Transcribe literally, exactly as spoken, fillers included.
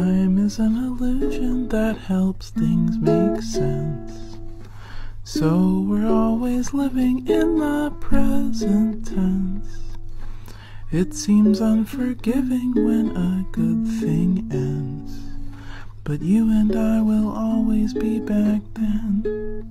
Time is an illusion that helps things make sense. So we're always living in the present tense. It seems unforgiving when a good thing ends, but you and I will always be back then.